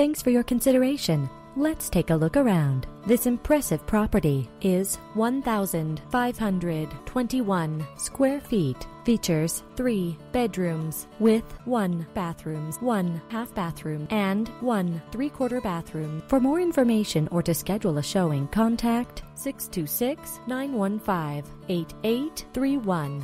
Thanks for your consideration. Let's take a look around. This impressive property is 1,521 square feet. Features 3 bedrooms with 1 bathroom, 1 half bathroom, and 1 3/4 bathroom. For more information or to schedule a showing, contact 626-915-8831.